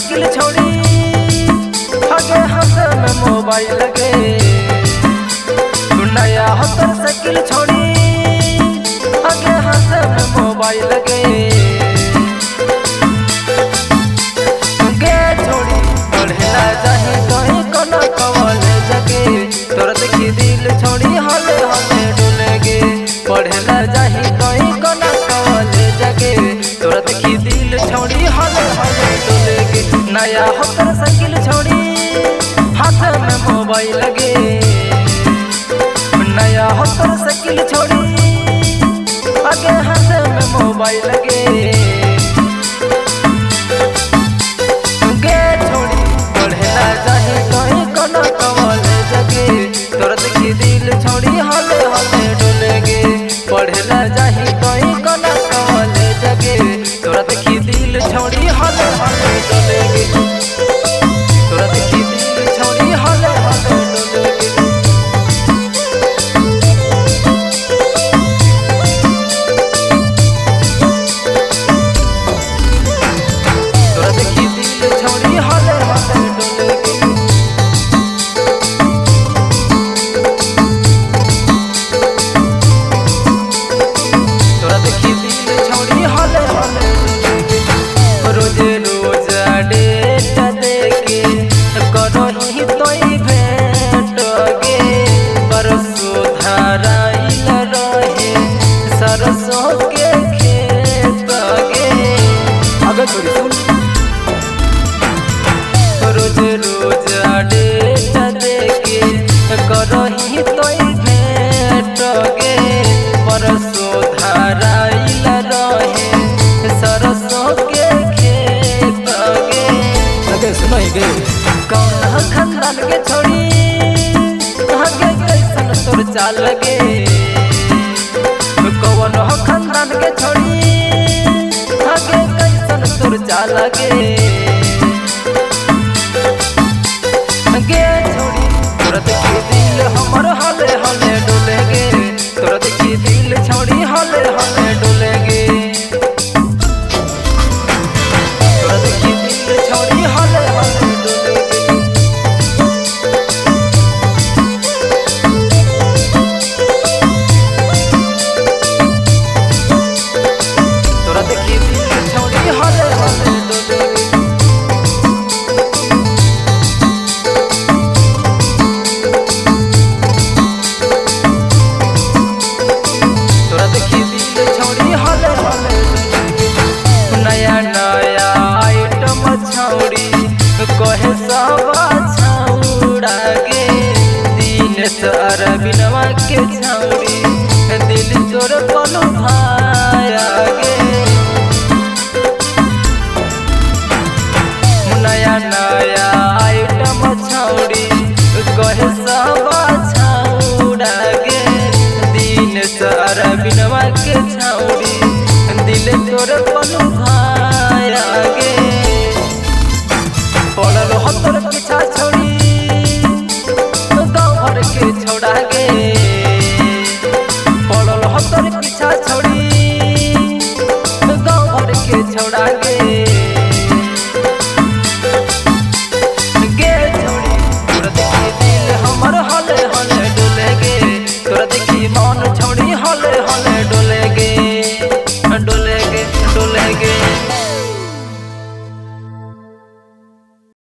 Cycle छोड़ी ठगे Hasan mobile के नया हसन साइकिल छोड़ी ठगे हसन मोबाइल के गे छोड़ी पढ़ला जाही तोई कोनो कवल जगे तोर देखी दिल छोड़ी हले हले डुले गे पढ़ला जाही तोई कोनो कवल जगे तोर देखी दिल छोड़ी हले हले डुले गे नया हसन साइकिल छोड़ी हाथ में मोबाइल गे नया हसन साइकिल छोड़ी आगे हाथ में मोबाइल गे गे छोड़ी पढ़ला जाही तोई कोनो कवल जगे तोर देखी दिल छोड़ी हले हले डुले गे पढ़ला जाही तोई कोनो कवल जगे तोर देखी दिल छोड़ी हले हले डुले गे। रोज रोज डेट देके करही तोई भेट गे परसो धाराइल रहे सरसो के खेत गे अगे सुनहि गे कौन खनदान के छोड़ी आगे कैसन तोर चाल गे कौन खनदान के छोड़ी आगे कैसन तोर चाल गे बिनवा के छौड़ी दिल तोर पलु भाया गे